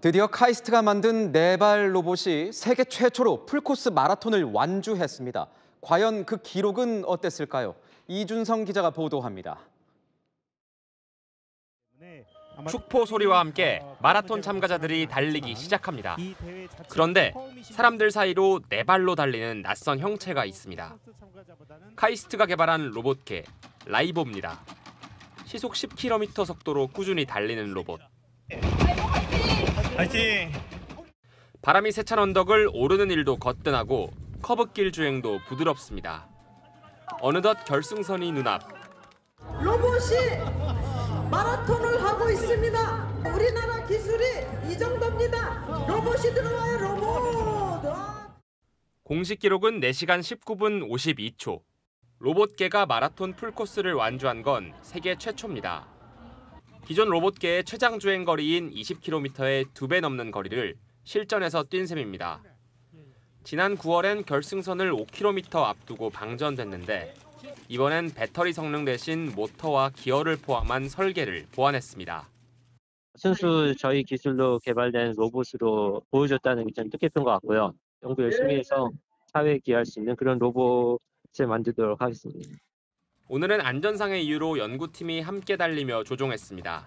드디어 카이스트가 만든 네발 로봇이 세계 최초로 풀코스 마라톤을 완주했습니다. 과연 그 기록은 어땠을까요? 이준성 기자가 보도합니다. 축포 소리와 함께 마라톤 참가자들이 달리기 시작합니다. 그런데 사람들 사이로 네 발로 달리는 낯선 형체가 있습니다. 카이스트가 개발한 로봇개 라이보입니다. 시속 10km 속도로 꾸준히 달리는 로봇. 파이팅! 바람이 세찬 언덕을 오르는 일도 거뜬하고 커브길 주행도 부드럽습니다. 어느덧 결승선이 눈앞. 로봇이 마라톤을 하고 있습니다. 우리나라 기술이 이 정도입니다. 로봇이 들어와요, 로봇. 공식 기록은 4시간 19분 52초. 로봇개가 마라톤 풀코스를 완주한 건 세계 최초입니다. 기존 로봇개의 최장 주행 거리인 20km의 2배 넘는 거리를 실전에서 뛴 셈입니다. 지난 9월엔 결승선을 5km 앞두고 방전됐는데 이번엔 배터리 성능 대신 모터와 기어를 포함한 설계를 보완했습니다. 순수 저희 기술로 개발된 로봇으로 보여줬다는 게 참 뜻깊은 것 같고요. 연구 열심히 해서 사회에 기여할 수 있는 그런 로봇을 만들도록 하겠습니다. 오늘은 안전상의 이유로 연구팀이 함께 달리며 조종했습니다.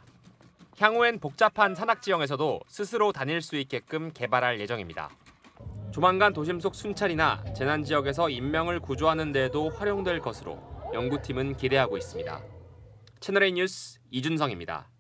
향후엔 복잡한 산악지형에서도 스스로 다닐 수 있게끔 개발할 예정입니다. 조만간 도심 속 순찰이나 재난지역에서 인명을 구조하는 데에도 활용될 것으로 연구팀은 기대하고 있습니다. 채널A 뉴스 이준성입니다.